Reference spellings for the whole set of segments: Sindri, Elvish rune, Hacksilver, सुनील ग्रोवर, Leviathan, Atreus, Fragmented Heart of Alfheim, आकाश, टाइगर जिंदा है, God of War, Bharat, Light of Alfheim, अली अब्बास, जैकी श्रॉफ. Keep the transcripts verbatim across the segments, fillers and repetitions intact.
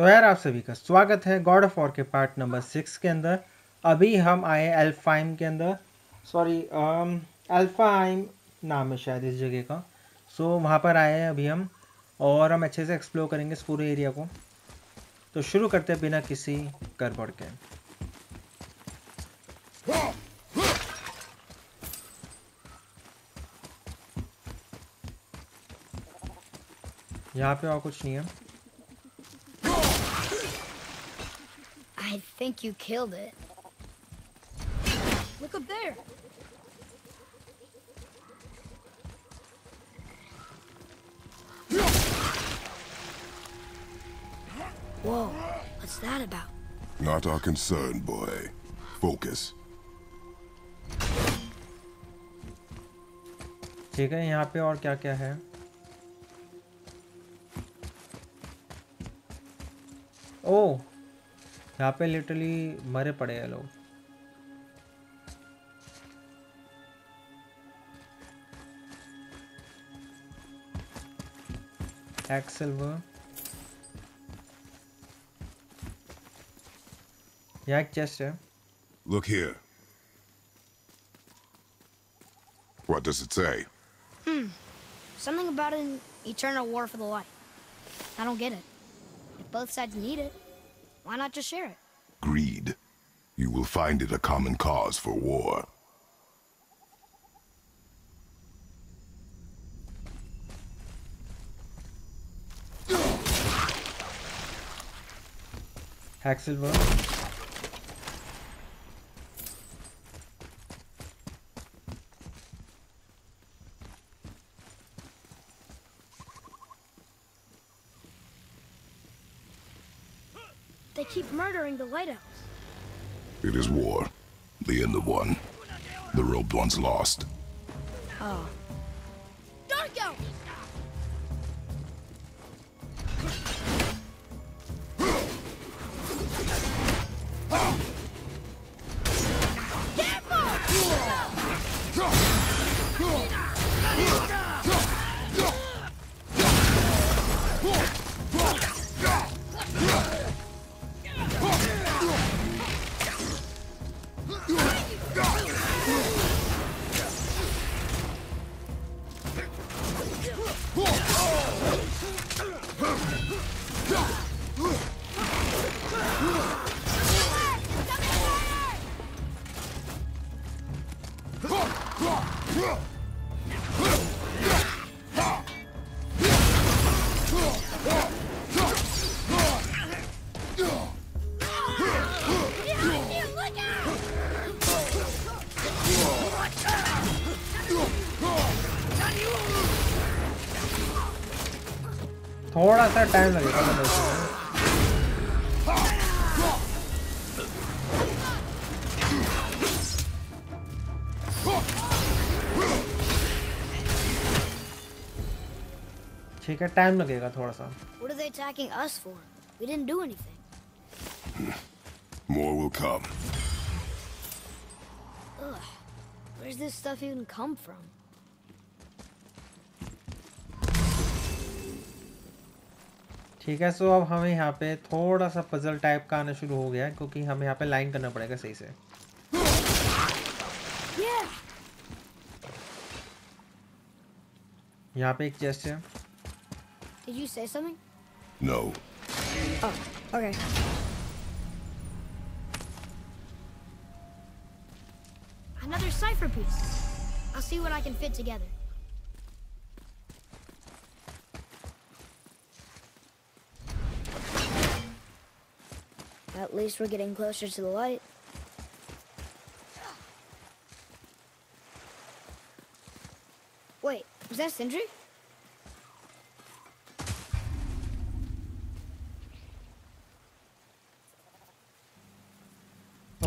तो यार आप सभी का स्वागत है गॉड ऑफ वॉर के पार्ट नंबर सिक्स के अंदर। अभी हम आए एल्फाइम के अंदर, सॉरी एल्फाइम नाम है शायद इस जगह का। सो so, वहाँ पर आए हैं अभी हम और हम अच्छे से एक्सप्लोर करेंगे इस पूरे एरिया को। तो शुरू करते हैं बिना किसी गड़बड़ के। यहाँ पे और कुछ नहीं है। I think you killed it. Look up there. Whoa, what's that about? Not our concern, boy. Focus. ठीक है, यहाँ पे और क्या क्या है? ओह, यहाँ पे लिटरली मरे पड़े हैं लोग। एक्सलवर, यहाँ एक चेस्ट है। Look here. What does it say? Hmm. Something about an eternal war for the light. I don't get it. If both sides need it, why not just share it? Greed. You will find it a common cause for war. Hacksilver. They keep murdering the lighthouse. It is war. The end of one. The robed one's lost. Oh. Dark Elf! थोड़ा सा time लगेगा मतलब। ठीक है, time लगेगा थोड़ा सा। What are they attacking us for? We didn't do anything. More will come. Ugh. Where's this stuff even come from? ठीक है, सो अब हमें यहाँ पे थोड़ा सा पजल टाइप का आना शुरू हो गया है क्योंकि हमें यहाँ पे लाइन करना पड़ेगा सही से। यहाँ पे एक चेस्ट है। Did you say something? No. Oh, okay. Another cipher piece. I'll see what I can fit together. At least we're getting closer to the light. Wait, was that Sindri?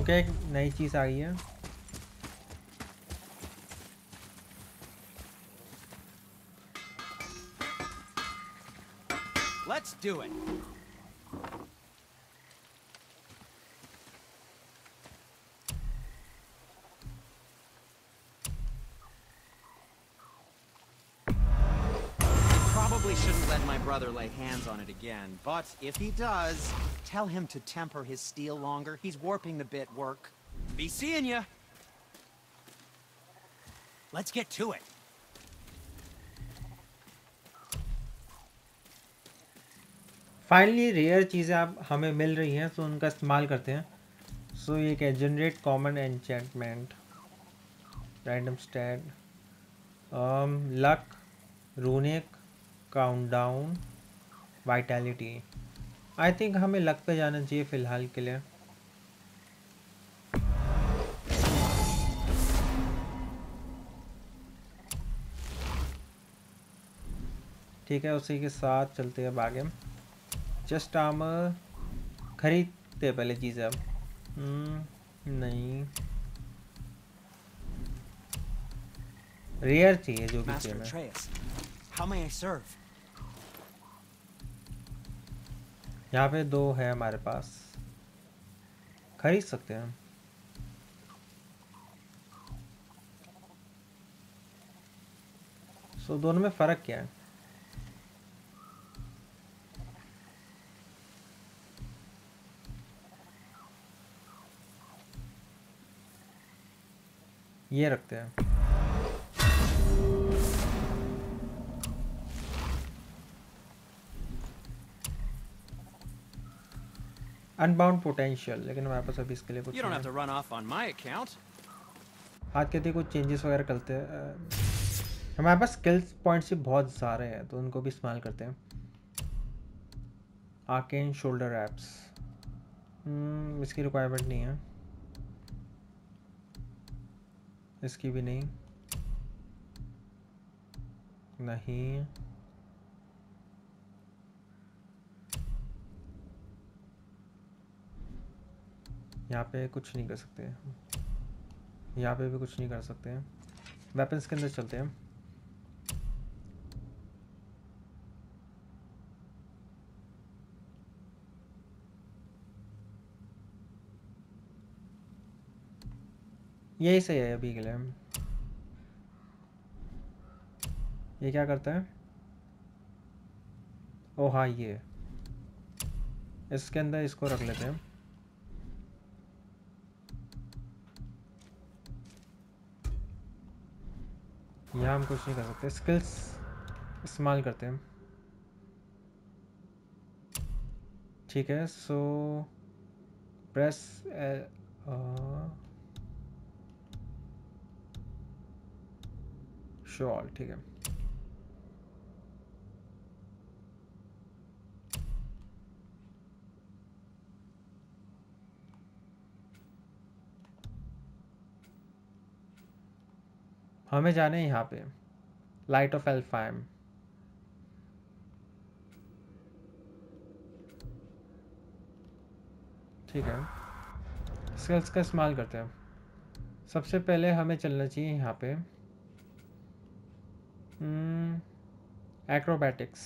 Okay, नई चीज आ गई है। Let's do it. brother lay hands on it again, but if he does, tell him to temper his steel longer. He's warping the bit work. Be seeing ya. Let's get to it. Finally rare चीज़ें आप हमें मिल रही हैं, तो उनका इस्तेमाल करते हैं. सो ये क्या, generate common enchantment, random stand, luck, runic, countdown, vitality. I think हमें लक पे जाना चाहिए फ़िलहाल के लिए. ठीक है, उसी के साथ चलते हैं अब आगे. जस्ट आर्मर खरीदते पहले चीज़ें. अब नहीं, रेयर चाहिए जो भी चाहिए. यहाँ पे दो है हमारे पास, खरीद सकते हैं. सो so, दोनों में फ़र्क क्या है? ये रखते हैं. अनबाउंड पोटेंशियल, लेकिन हमारे पास अभी इसके लिए कुछ हाथ के थे. कुछ चेंजेस वगैरह करते हैं. हमारे पास स्किल्स पॉइंट्स भी बहुत सारे हैं, तो उनको भी इस्तेमाल करते हैं. आर्केन शोल्डर एप्स, इसकी रिक्वायरमेंट नहीं है, इसकी भी नहीं, नहीं यहाँ पे कुछ नहीं कर सकते, यहाँ पे भी कुछ नहीं कर सकते हैं. वेपन्स के अंदर चलते हैं. यही सही है अभी के लिए. ये क्या करता है? ओ हाँ, ये इसके अंदर इसको रख लेते हैं. यहाँ हम कुछ नहीं कर सकते. स्किल्स इस्तेमाल करते हैं. ठीक है, सो प्रेस एल, आ, शो ऑल. ठीक है, हमें जाना है यहाँ पे लाइट ऑफ एल्फाइम. ठीक है, स्किल्स का इस्तेमाल करते हैं. सबसे पहले हमें चलना चाहिए यहाँ पे एक्रोबैटिक्स.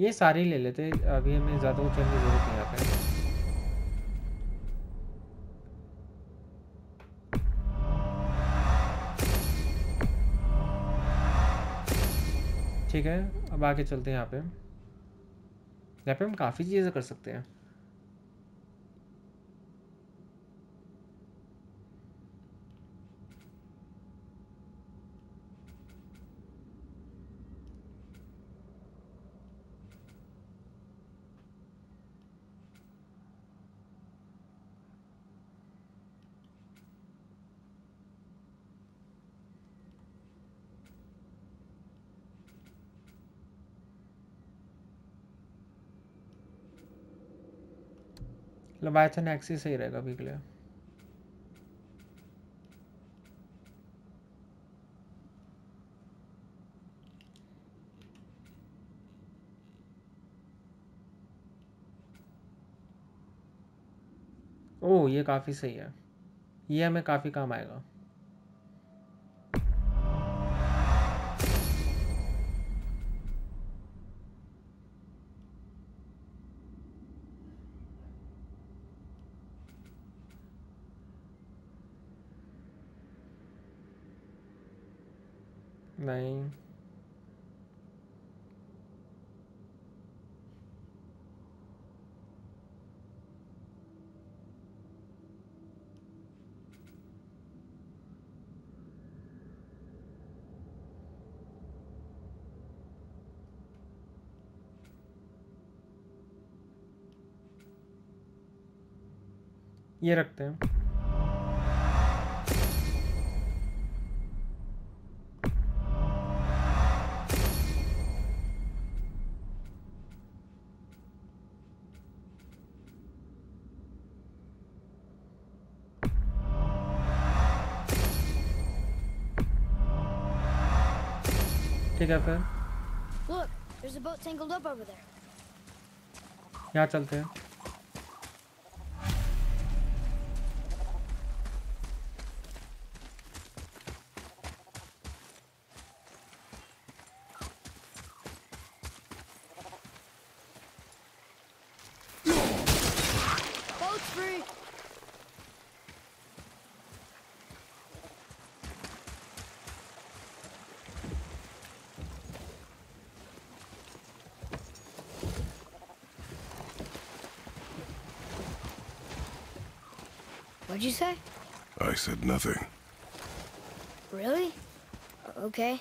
ये सारी ले लेते, अभी हमें ज़्यादा कुछ करने की जरूरत नहीं. यहाँ पे ठीक है, अब आगे चलते हैं. यहाँ पे यहाँ पे हम काफ़ी चीज़ें कर सकते हैं. लेवाइथन एक्सी सही रहेगा अभी के लिए. ओह, ये काफ़ी सही है, ये हमें काफ़ी काम आएगा. ये रखते हैं। ठीक है फिर यहाँ चलते हैं। What'd you say? I said nothing. Really? Okay.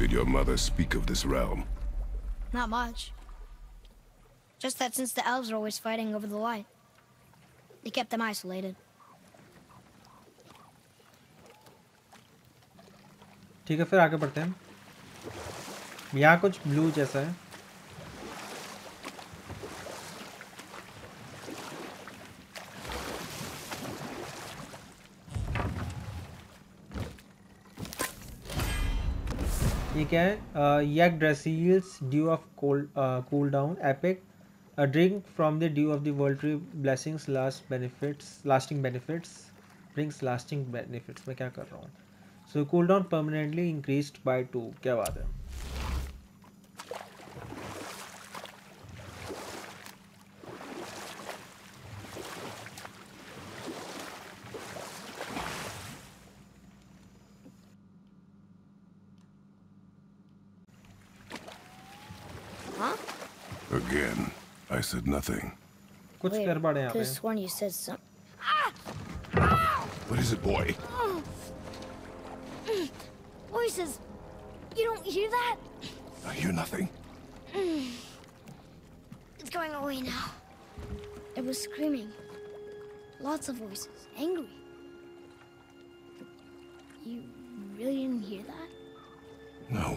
Did your mother speak of this realm? Not much. Just that since the elves are always fighting over the light, they kept them isolated. ठीक है फिर आगे बढ़ते हैं। यहाँ कुछ blue जैसा है। ये क्या है? यक ड्रेसील्स dew of cold cool down epic drink from the dew of the world tree blessings last benefits lasting benefits brings lasting benefits. मैं क्या कर रहा हूँ? So cool down permanently increased by two. क्या बात है। Huh? Again, I said nothing. कुछ गड़बड़ है यहाँ पे। What is it, boy? Voices. You don't hear that? I hear nothing. It's going away now. It was screaming. Lots of voices. Angry. You really didn't hear that? No.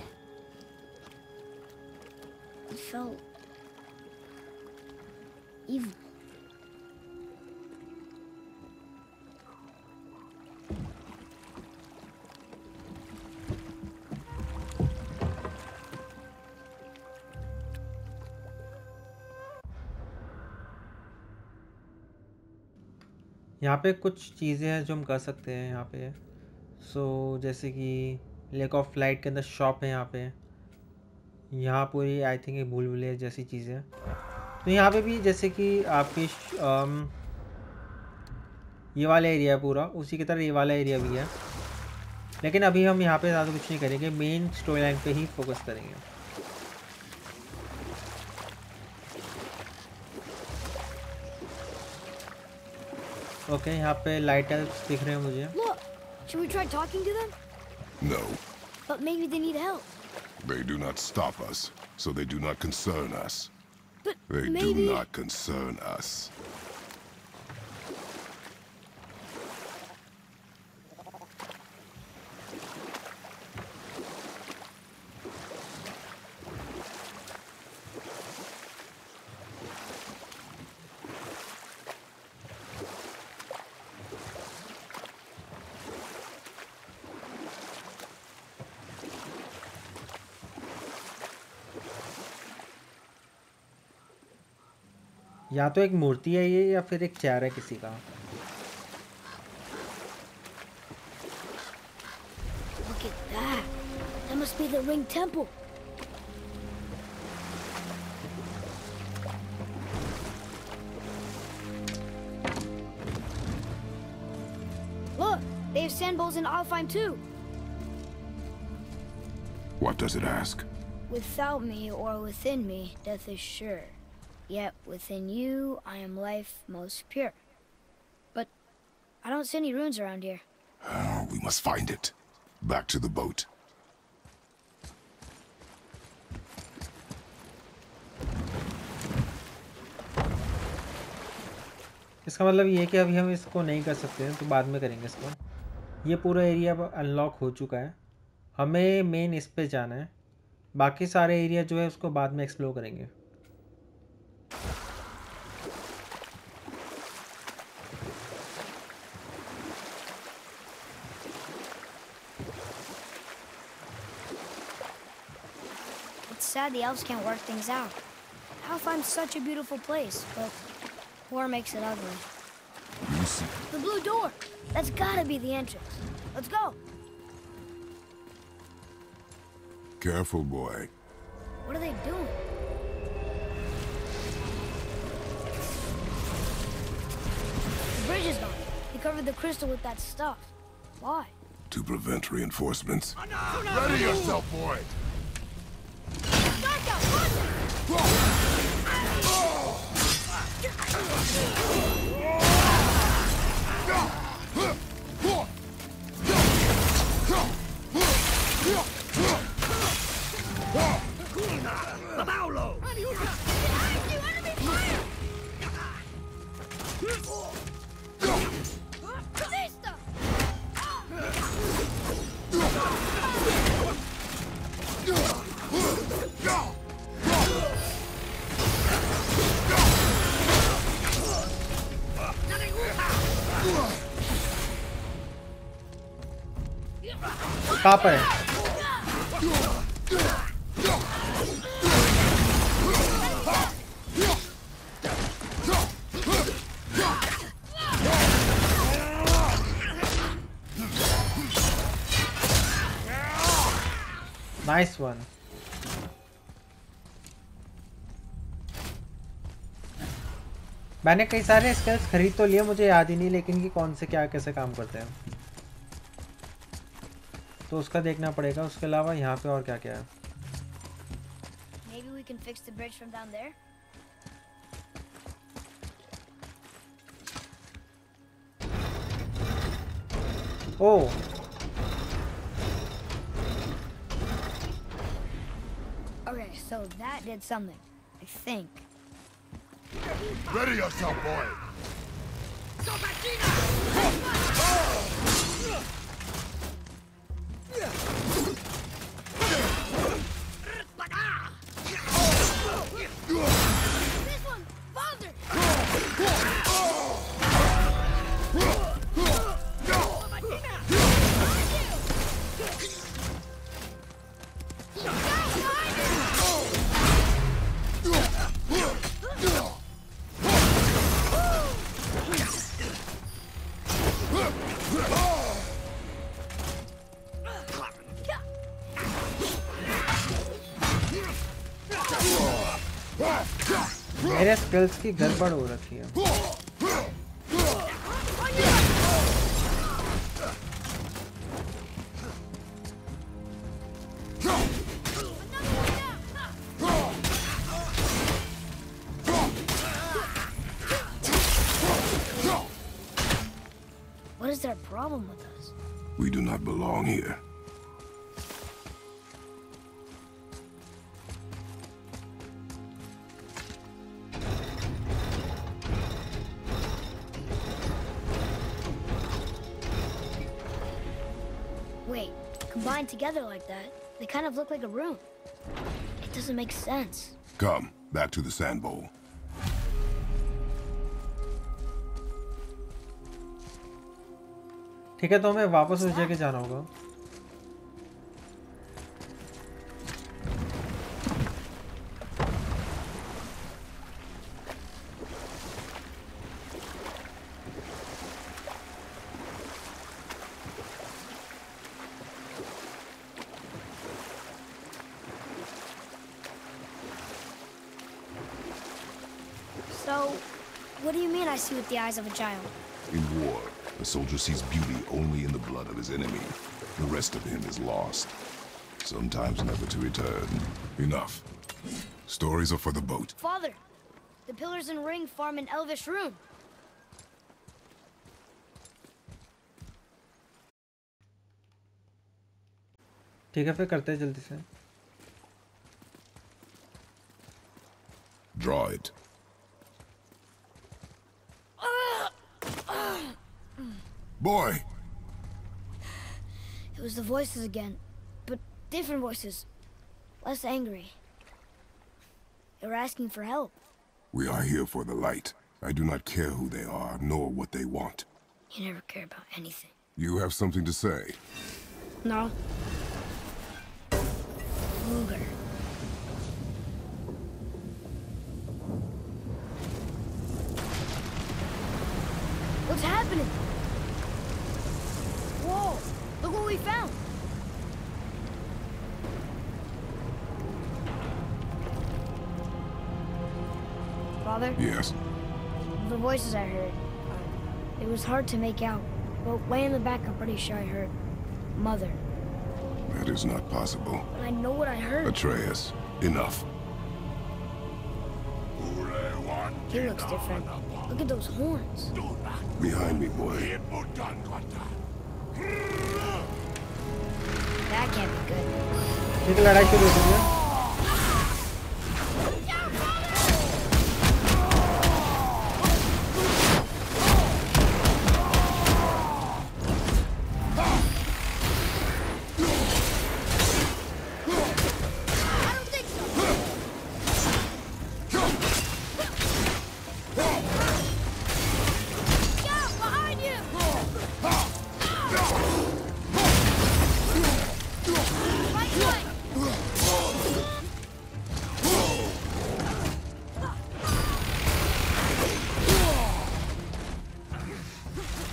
It felt evil. यहाँ पे कुछ चीज़ें हैं जो हम कर सकते हैं यहाँ पे। सो so, जैसे कि लेक ऑफ लाइट के अंदर शॉप है यहाँ पे। यहाँ पूरी आई थिंक एक भूल भुलैया जैसी चीज़ें। तो यहाँ पे भी जैसे कि आपकी ये वाला एरिया पूरा उसी की तरह ये वाला एरिया भी है, लेकिन अभी हम यहाँ पे ज़्यादा कुछ नहीं करेंगे। मेन स्टोरी लाइन पे ही फोकस करेंगे। ओके okay, यहाँ पे लाइट एल्व्स दिख रहे हैं मुझे। Look, should we try talking to them? No. But maybe they need help. They do not stop us, so they do not concern us. But they maybe... do not concern us. या तो एक मूर्ति है ये या फिर एक चेहरा है किसी का। Look at that. That must be the ring temple. Look, they have symbols in Alfheim too. What does it ask? Without me or within me, death is sure. Yet within you, I am life most pure. But I don't see any runes around here. Oh, we must find it. Back to the boat. इसका मतलब ये है कि अभी हम इसको नहीं कर सकते हैं, तो बाद में करेंगे इसको। ये पूरा एरिया अनलॉक हो चुका है, हमें मेन इस पे जाना है, बाकी सारे एरिया जो है उसको बाद में एक्सप्लोर करेंगे। It's sad the elves can't work things out. Alfheim's such a beautiful place, but war makes it ugly. The blue door! That's gotta be the entrance. Let's go! Careful, boy. What are they doing? The bridge is gone. They covered the crystal with that stuff. Why? To prevent reinforcements. Oh, no, no, Ready no, no. yourself, boy! कहाँ पर है? Nice one. मैंने कई सारे skills खरीद तो लिए, मुझे याद ही नहीं लेकिन कि कौन से क्या कैसे काम करते हैं, तो उसका देखना पड़ेगा। उसके अलावा यहाँ पे और क्या क्या है? Maybe we can fix the bridge from down there. Oh. Okay, so that did something, I think. Ready yourself, boy. मेरे स्किल्स की गड़बड़ हो रखी है। What is their problem with us? We do not belong here. Together like that, they kind of look like a room. It doesn't make sense. Come back to the sand bowl. ठीक है, तो हमें वापस उस जगह जाना होगा। With the eyes of a child. In war, a soldier sees beauty only in the blood of his enemy. The rest of him is lost, sometimes never to return. Enough. Stories are for the boat. Father, the pillars and ring form an Elvish rune. ठीक है, फिर करते हैं जल्दी से। Draw it. Boy! It was the voices again, but different voices. Less angry. They were asking for help. We are here for the light. I do not care who they are, nor what they want. You never care about anything. You have something to say? No. Luger. What's happening? Whoa! Look what we found! Father? Yes? The voices I heard. Uh, it was hard to make out, but way in the back I'm pretty sure I heard Mother. That is not possible. But I know what I heard. Atreus, enough. He looks different. Look at those horns. Behind me, boy. That can't be good. This is a fight. I don't think so. Go behind you.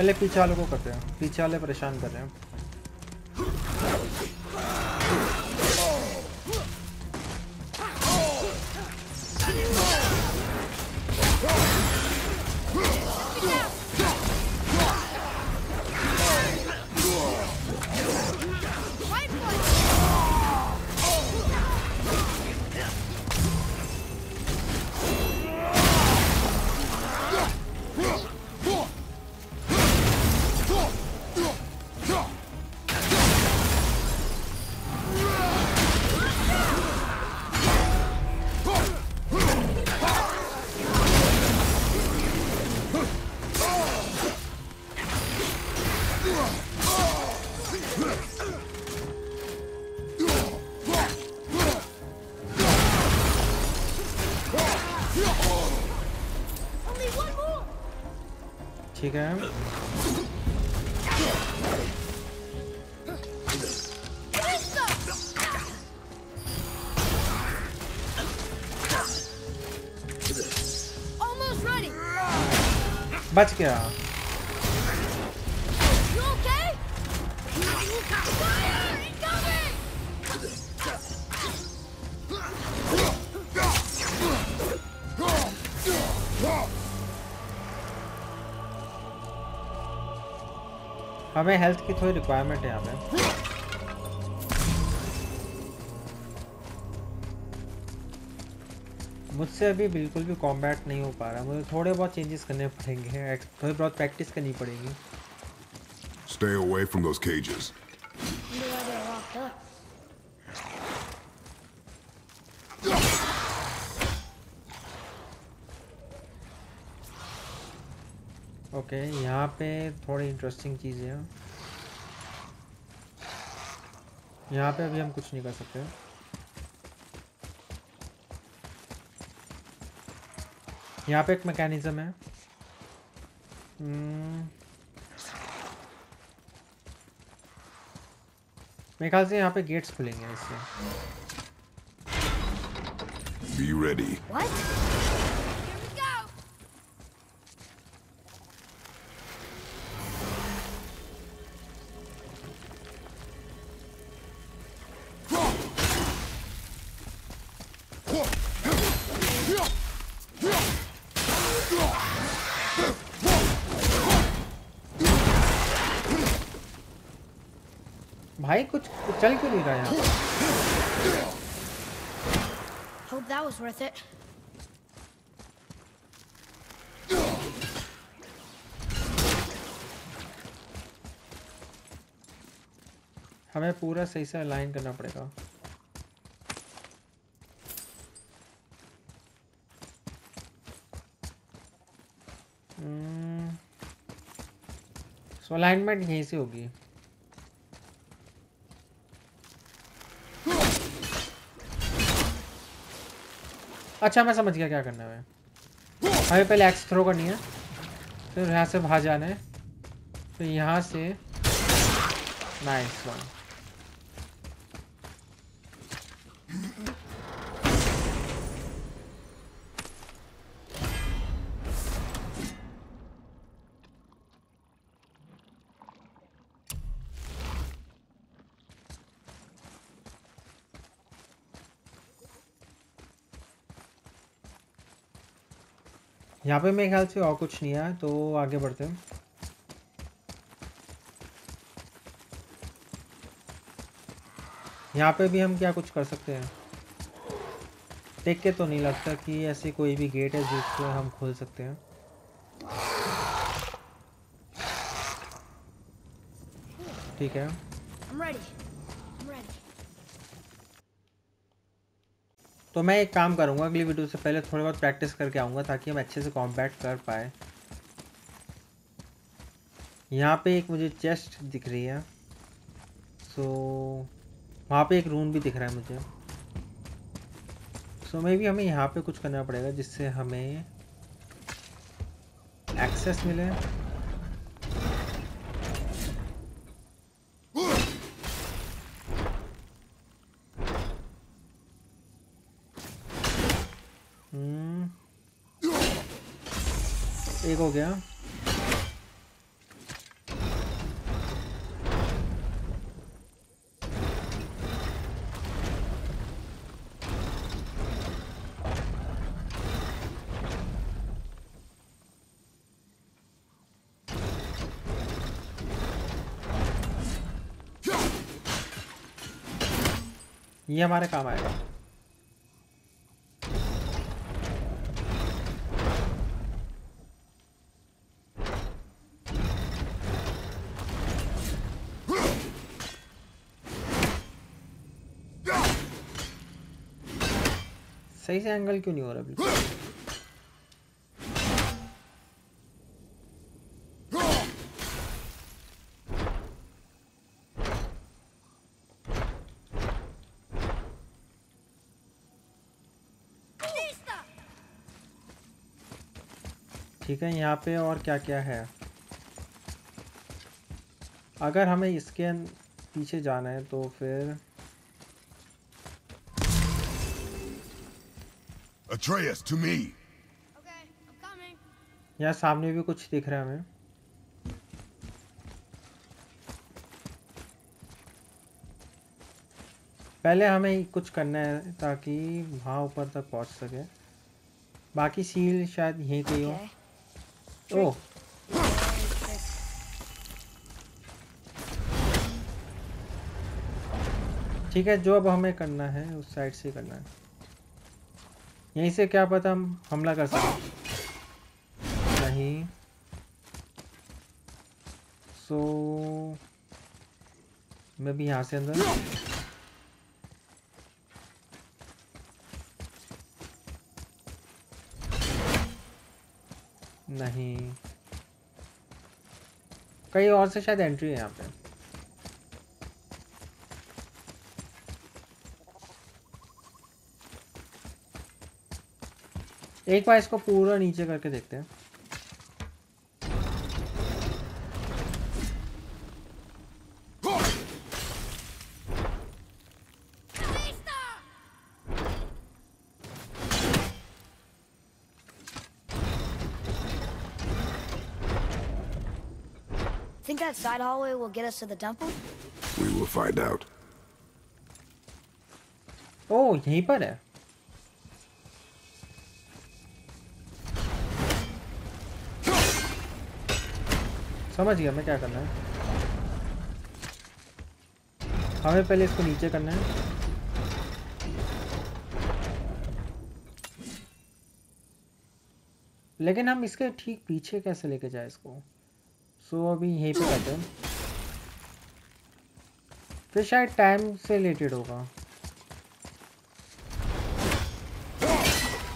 पहले पीछे वालों को करते हैं, पीछे वाले परेशान कर रहे हैं। ठीक है बच गया। हमें हेल्थ की थोड़ी रिक्वायरमेंट है यहाँ पे। मुझसे अभी बिल्कुल भी कॉम्बैट नहीं हो पा रहा, मुझे थोड़े बहुत चेंजेस करने पड़ेंगे, थोड़ी बहुत प्रैक्टिस करनी पड़ेगी। Stay away from those cages. Okay okay, यहाँ पे थोड़ी इंटरेस्टिंग चीज़ें हैं। यहाँ पे अभी हम कुछ नहीं कर सकते। यहाँ पे एक मैकेनिज्म है। मेरे ख्याल से यहाँ पे गेट्स खुलेंगे इससे। Be ready. What? भाई कुछ चल क्यों नहीं रहा यहाँ? Hope that was worth it. हमें पूरा सही से अलाइन करना पड़ेगा। सो अलाइनमेंट यहीं से होगी। अच्छा मैं समझ गया क्या करना है, हमें पहले एक्स थ्रो करनी है, फिर यहाँ से बाहर जाना है, फिर यहाँ से नाइस वन। यहाँ पे मेरे ख्याल से और कुछ नहीं है, तो आगे बढ़ते हैं। यहाँ पे भी हम क्या कुछ कर सकते हैं, देख के तो नहीं लगता कि ऐसे कोई भी गेट है जिसको हम खोल सकते हैं। ठीक है तो मैं एक काम करूँगा, अगली वीडियो से पहले थोड़ी बहुत प्रैक्टिस करके आऊँगा ताकि हम अच्छे से कॉम्बैट कर पाए। यहाँ पे एक मुझे चेस्ट दिख रही है, सो वहाँ पे एक रूम भी दिख रहा है मुझे, सो मे भी हमें यहाँ पे कुछ करना पड़ेगा जिससे हमें एक्सेस मिले। एक हो गया, ये हमारे काम आएगा। सही से एंगल क्यों नहीं हो रहा बिल्कुल? ठीक है यहाँ पे और क्या क्या है, अगर हमें इसके पीछे जाना है तो फिर Atreus to me. Okay, I'm coming. यहाँ सामने भी कुछ दिख रहा है हमें। पहले हमें कुछ करना है ताकि वहाँ ऊपर तक पहुँच सके, बाकी सील शायद यहीं कहीं हो। okay. ओह ठीक है, जो अब हमें करना है उस साइड से करना है, यहीं से क्या पता हम हमला कर सकते नहीं। सो मैं भी यहाँ से अंदर, नहीं कहीं और से शायद एंट्री है यहाँ पे। एक बार इसको पूरा नीचे करके देखते हैं। Think that side hallway will get us to the temple? We will find out. Oh, यहीं पर है। समझ गया हमें क्या करना है, हमें पहले इसको नीचे करना है। लेकिन हम इसके ठीक पीछे कैसे लेके जाए इसको, सो अभी यहीं पे करते हैं, फिर शायद टाइम से रिलेटेड होगा।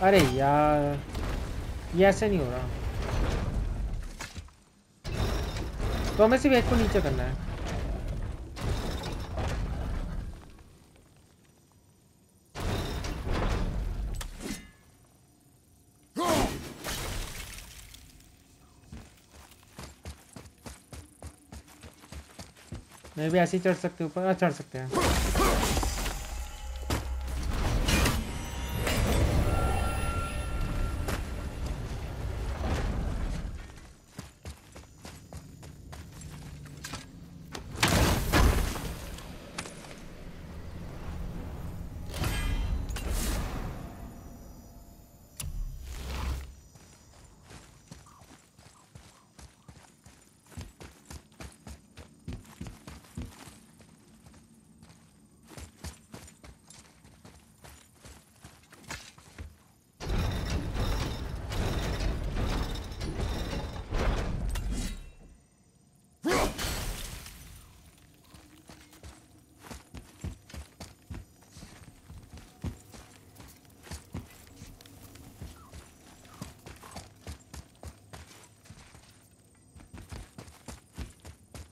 अरे यार ये ऐसे नहीं हो रहा। तो हमें सिर्फ एक को नीचे करना है। मैं भी ऐसे ही चढ़ सकते हैं ऊपर, चढ़ सकते हैं।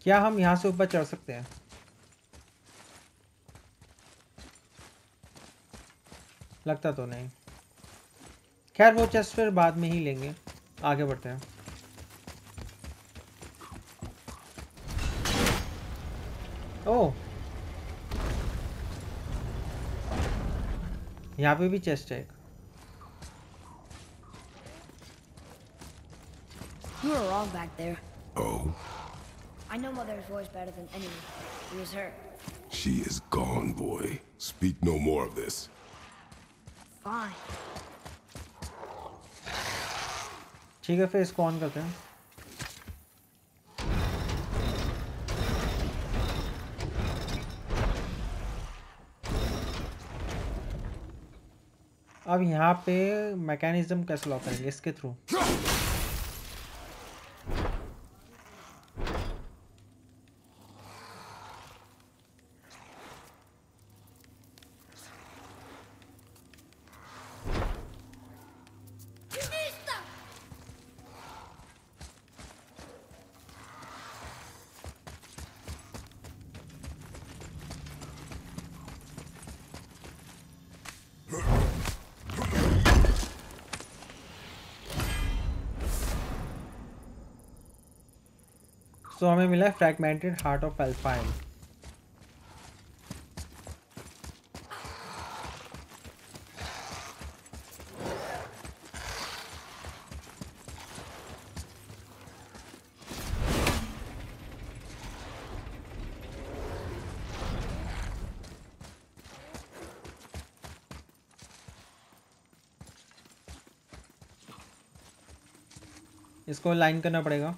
क्या हम यहाँ से ऊपर चढ़ सकते हैं? लगता तो नहीं। खैर वो चेस्ट फिर बाद में ही लेंगे, आगे बढ़ते हैं। ओह यहाँ पे भी चेस्ट है। You were all back there. Oh. I know Mother's voice better than anyone. It was her. She is gone, boy. Speak no more of this. Fine. ठीक है, फिर इसको ऑन करते हैं। अब यहाँ पे मैकेनिज्म कैसे लॉक करेंगे? इसके थ्रू। तो हमें मिला फ्रैगमेंटेड हार्ट ऑफ अल्फाइम। इसको लाइन करना पड़ेगा।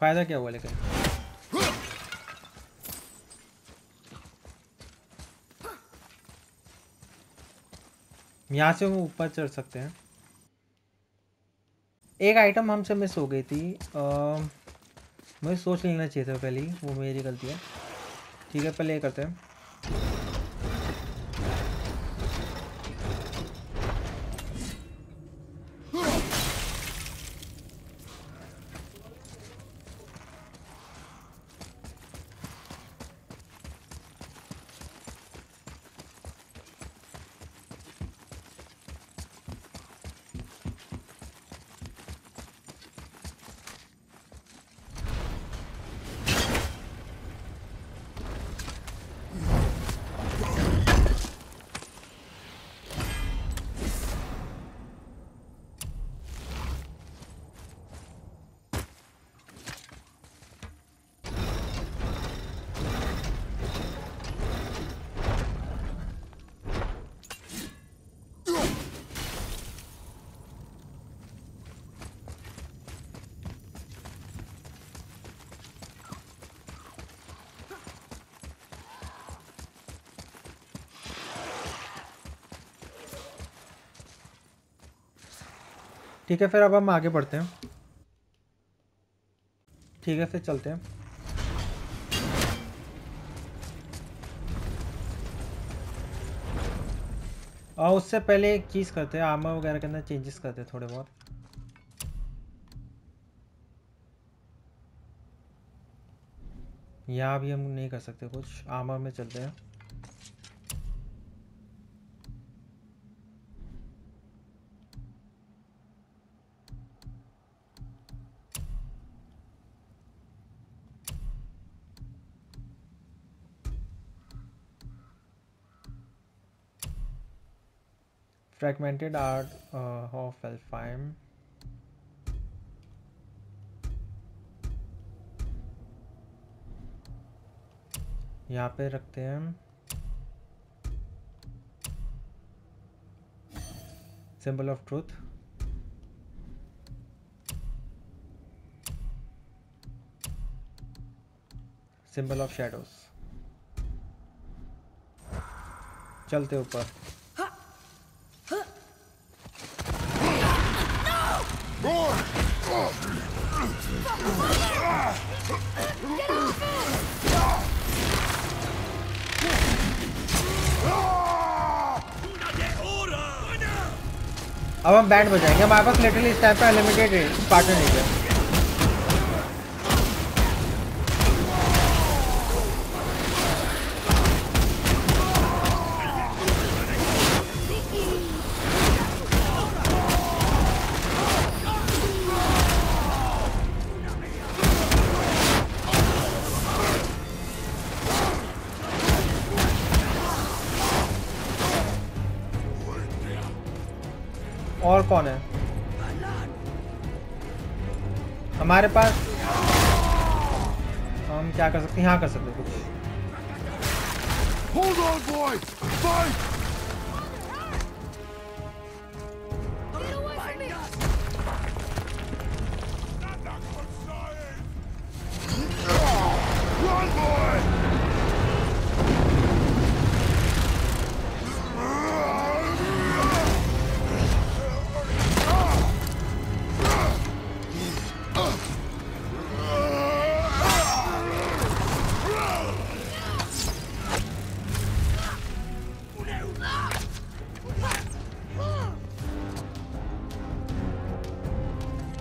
फायदा क्या हुआ लेकिन? यहाँ से हम ऊपर चढ़ सकते हैं। एक आइटम हमसे मिस हो गई थी, आ, मुझे सोच लेना चाहिए था पहले ही, वो मेरी गलती है। ठीक है पहले ये करते हैं। ठीक है फिर अब हम आगे बढ़ते हैं। ठीक है फिर चलते हैं। और उससे पहले एक चीज़ करते हैं, आर्मर वगैरह के अंदर चेंजेस करते हैं थोड़े बहुत। यहाँ भी हम नहीं कर सकते कुछ, आर्मर में चलते हैं। Fragmented Heart of Alfheim, यहाँ पे रखते हैं हम। Symbol of Truth, Symbol of Shadows, चलते ऊपर। अब हम बैंड बजाएंगे, हमारे पास लिटरली इस टाइम पे अनलिमिटेड पार्टनर नहीं है। और कौन है हमारे पास? हम क्या कर सकते हैं? यहाँ कर सकते कुछ। Hold on, boys. Fight.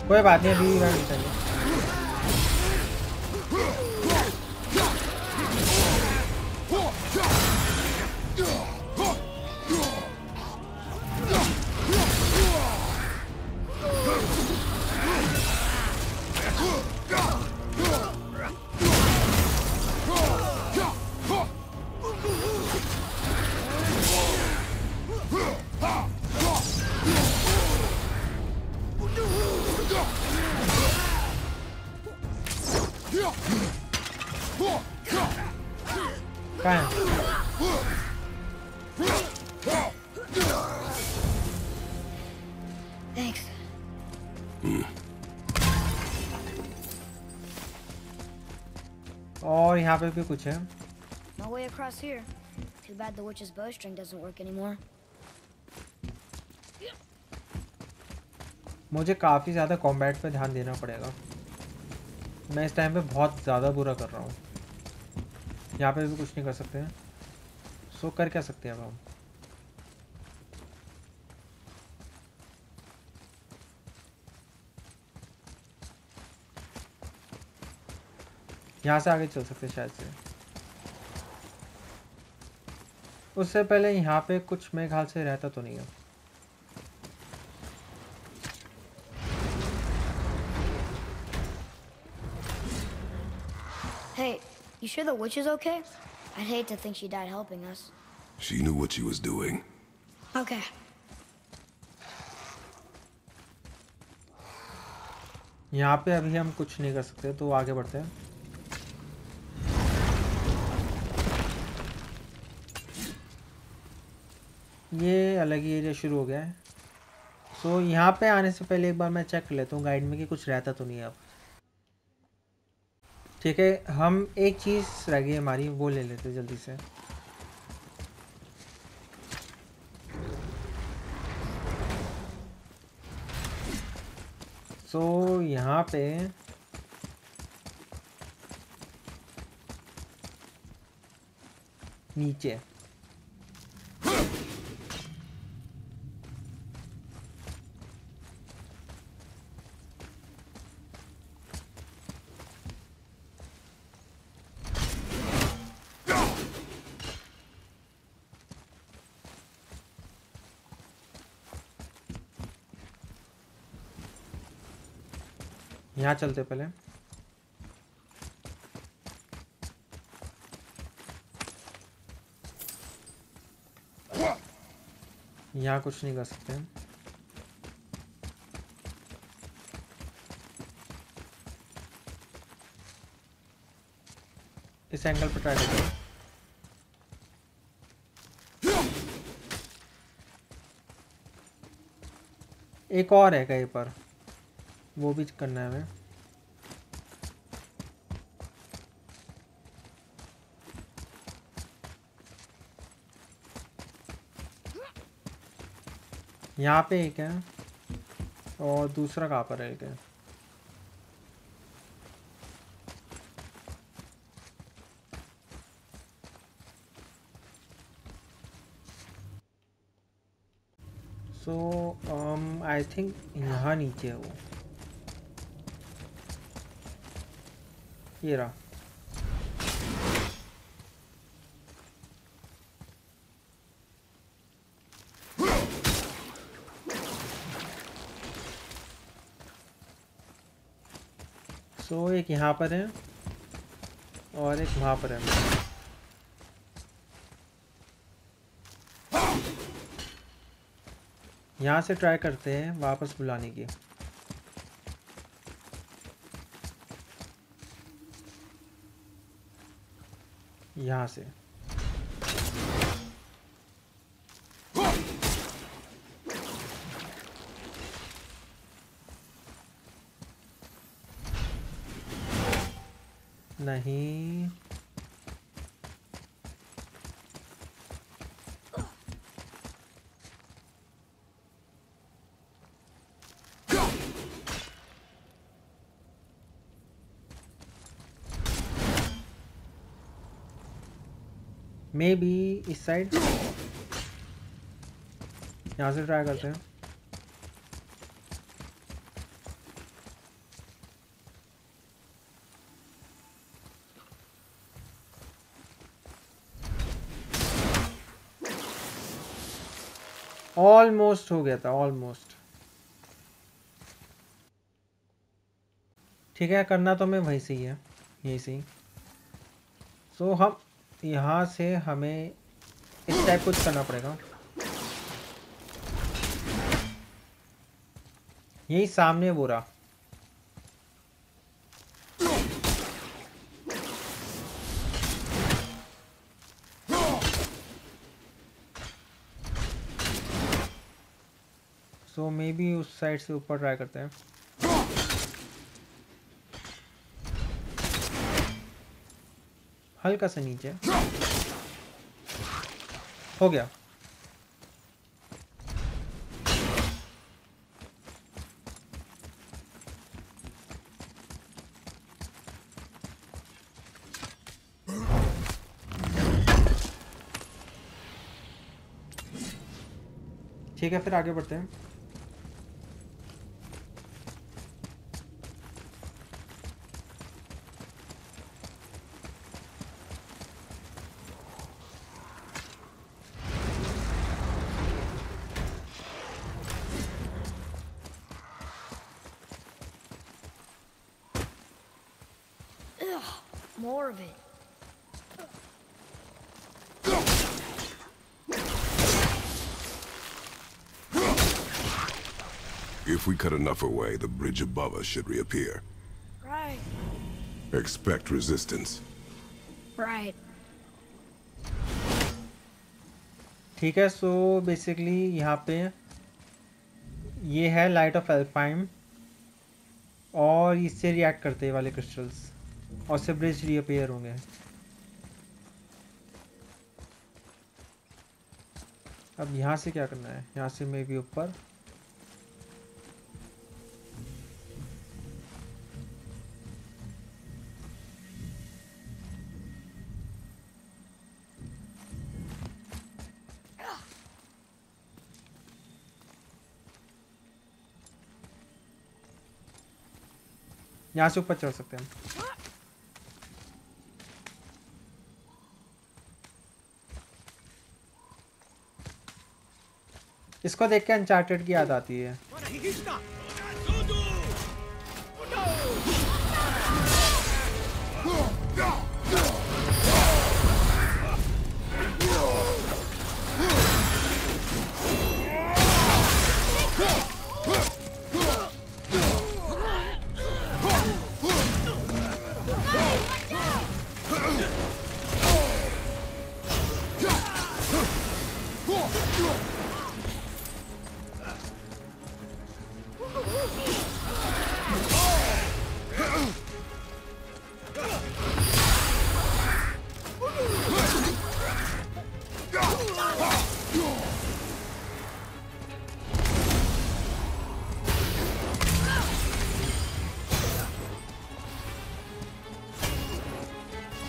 कोई बात नहीं, अभी नहीं चाहिए। और यहाँ पे भी कुछ है। My way across here. Too bad the witch's bowstring doesn't work anymore. मुझे काफी ज्यादा कॉम्बैट पे ध्यान देना पड़ेगा। मैं इस टाइम पे बहुत ज्यादा बुरा कर रहा हूँ। यहाँ पे भी कुछ नहीं कर सकते हैं। सो कर क्या सकते हैं अब हम? यहाँ से आगे चल सकते शायद से। उससे पहले यहाँ पे कुछ मेरे ख्याल से रहता तो नहीं है। Hey, you sure the witch is okay? I'd hate to think she died helping us. She knew what she was doing. Okay. यहाँ पे अभी हम कुछ नहीं कर सकते, तो आगे बढ़ते हैं। ये अलग ही एरिया शुरू हो गया है। सो so, यहाँ पे आने से पहले एक बार मैं चेक कर लेता हूँ गाइड में कि कुछ रहता तो नहीं है अब। ठीक है, हम एक चीज़ रह गई हमारी, वो ले लेते जल्दी से। सो so, यहाँ पे नीचे यहाँ चलते पहले। यहाँ कुछ नहीं कर सकते। इस एंगल पर ट्राई करते हैं। एक और है कहीं पर, वो भी करना है हमें। यहाँ पे एक है और दूसरा कहाँ पर है? एक है। सो आई थिंक यहाँ नीचे है वो। ये रहा। सो so, एक यहाँ पर है और एक वहाँ पर है। यहाँ से ट्राई करते हैं वापस बुलाने की। यहाँ से नहीं, मे बी इस साइड। यहाँ से ट्राई करते हैं। ऑलमोस्ट हो गया था, ऑलमोस्ट। ठीक है, करना तो मैं वहीं से ही है, यहीं से ही। सो हम यहाँ से हमें इस टाइप कुछ करना पड़ेगा। यही सामने वो रहा। सो मे बी उस साइड से ऊपर ट्राई करते हैं। हल्का सा नीचे हो गया। ठीक है, फिर आगे बढ़ते हैं। More of it. If we cut enough away, the bridge above us should reappear. Right. Expect resistance. Right. ठीक है, so basically यहाँ पे ये है Light of Alfheim और इससे रिएक्ट करते वाले क्रिस्टल्स और से ब्रिज रीअपेयर होंगे। अब यहाँ से क्या करना है? यहाँ से मे बी ऊपर। यहाँ से ऊपर चढ़ सकते हैं। इसको देख के अनचार्टेड की याद आती है।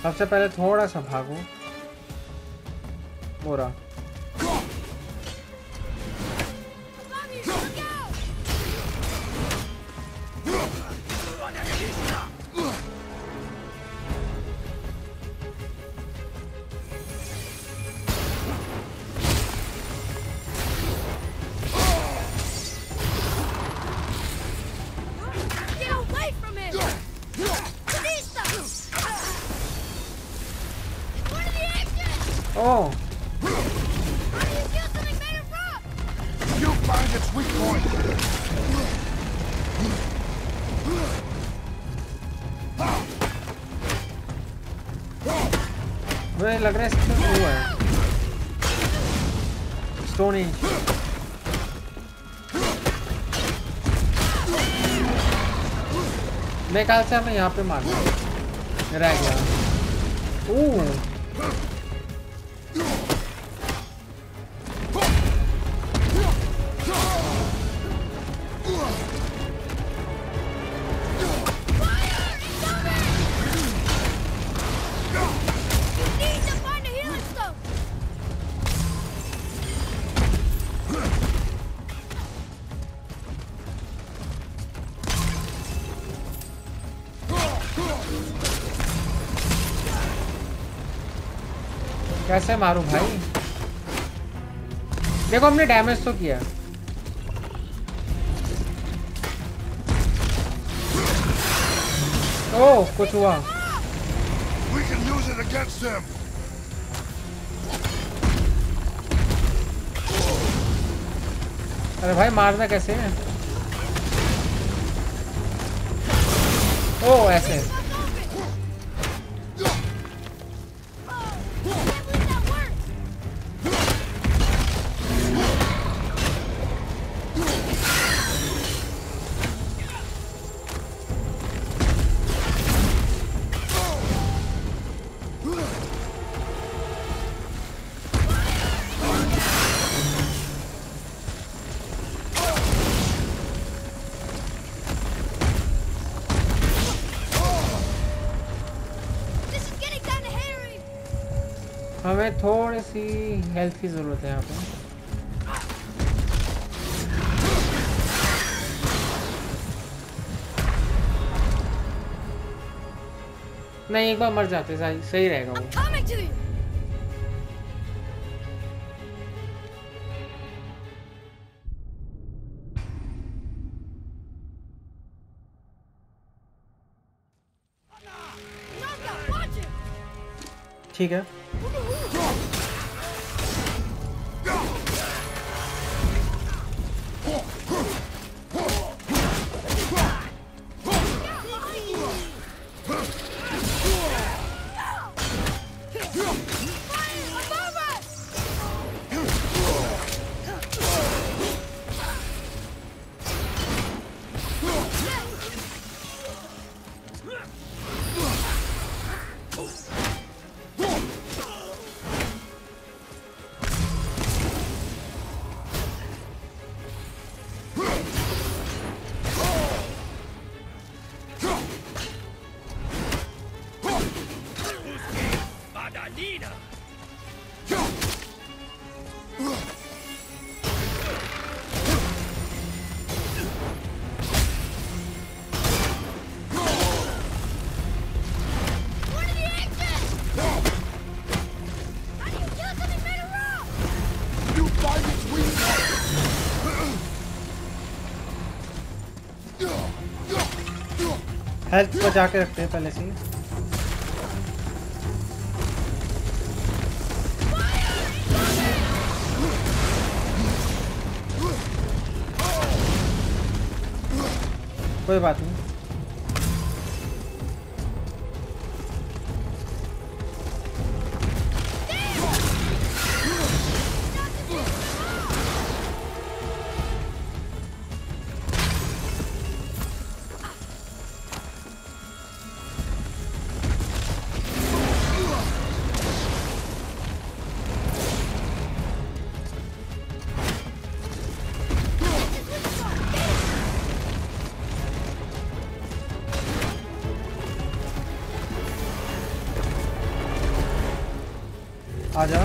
सबसे पहले थोड़ा सा भागो मोरा। लग रहा है इसका वो है स्टोन एज। मेरे ख्याल से हमें यहाँ पे मारना रह गया। ओह कैसे मारूं भाई। देखो हमने डैमेज तो किया। ओह कुछ हुआ। We can use it against them. अरे भाई मारना कैसे है। ओह ऐसे थोड़ी सी हेल्थ की जरूरत है यहाँ पे। नहीं एक बार मर जाते सही सही रहेगा वो। ठीक है हेल्थ को जाके रखते हैं पहले से ही। कोई बात नहीं। आजा।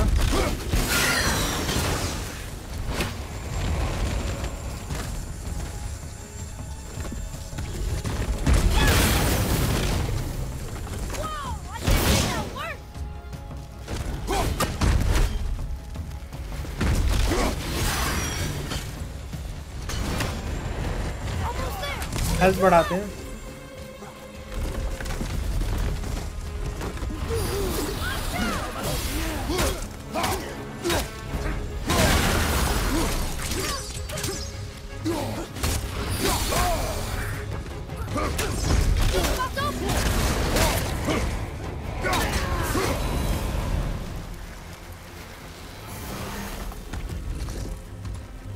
हेल्थ बढ़ाते हैं।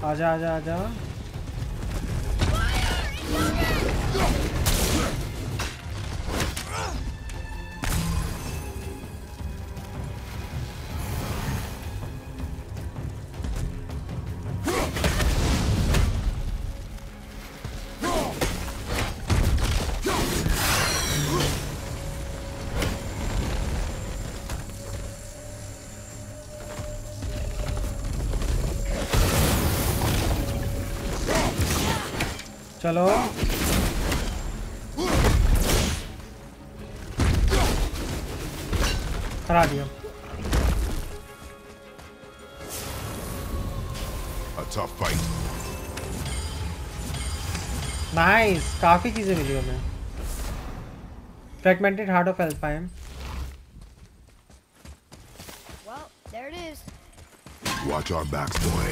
आजा आजा आजा। चलो हरा दिया। अच्छा फाइट। नाइस, काफी चीजें मिली हमें। Fragmented heart of Alfheim. Well, there it is. Watch our backs, boy.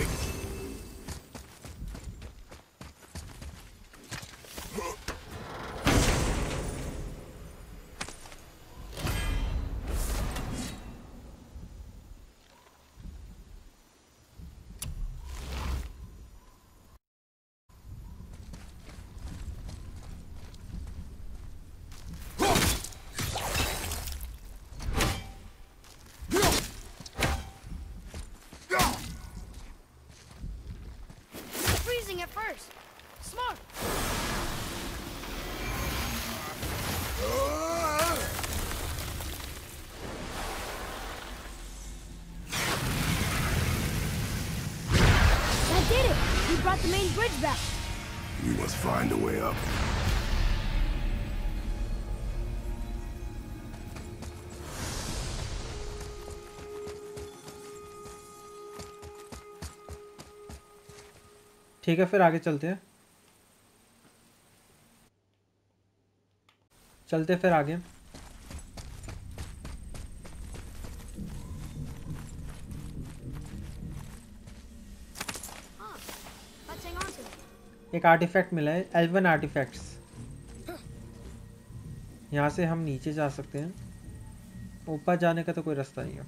ठीक है, फिर आगे चलते हैं चलते फिर आगे। एक आर्टिफैक्ट मिला है, एल्वन आर्टिफैक्ट्स। यहाँ से हम नीचे जा सकते हैं, ऊपर जाने का तो कोई रास्ता नहीं है।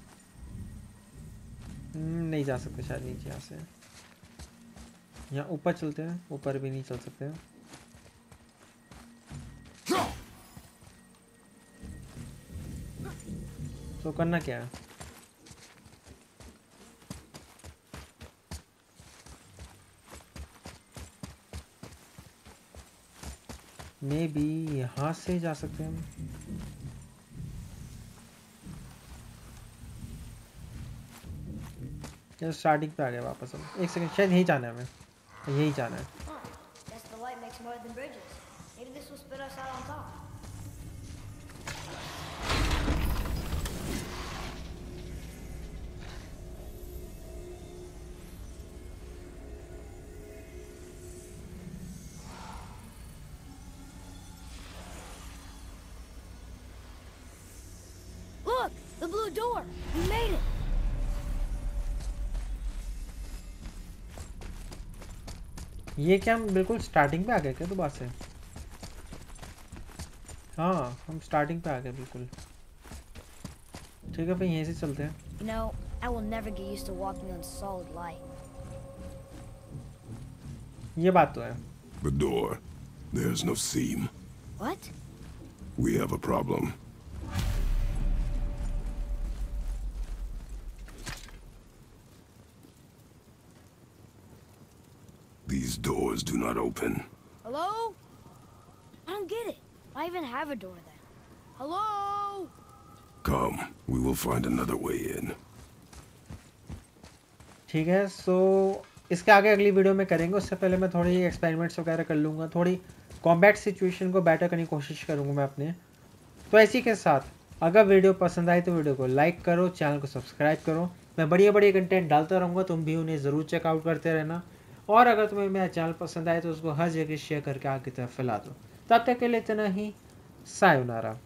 नहीं जा सकते शायद नीचे, यहाँ से यहाँ ऊपर चलते हैं। ऊपर भी नहीं चल सकते हैं। तो करना क्या है? मे बी यहाँ से जा सकते हैं हम। चलो स्टार्टिंग पे आ गए वापस हम। एक सेकंड, शायद यहीं जाना है हमें, यही जाना है। Look, the blue door. We made it. ये क्या, हम बिल्कुल स्टार्टिंग पे आ गए क्या दोबारा से? हाँ, हम स्टार्टिंग पे आ गए बिल्कुल। ठीक है, फिर यहीं से चलते हैं। No, I will never get used to walking on solid light. ये बात तो है। The door, there's no seam. What? We have a problem. These doors do not open. Hello? I don't get it. Why even have a door then? Hello? Come, we will find another way in. ठीक है। सो इसके आगे अगली video में करेंगे, उससे पहले मैं थोड़ी एक्सपेरिमेंट्स वगैरह कर लूँगा, थोड़ी कॉम्बैट सिचुएशन को बेटर करने की कोशिश करूँगा मैं अपने। तो इसी के साथ अगर वीडियो पसंद आए तो वीडियो को लाइक करो, चैनल को सब्सक्राइब करो, मैं बढ़िया बढ़िया कंटेंट डालता रहूँगा, तुम भी उन्हें ज़रूर चेकआउट करते रहना। और अगर तुम्हें मेरा चैनल पसंद आए तो उसको हर जगह शेयर करके आगे तरफ फैला दो। तब तक के लिए इतना ही, सायोनारा।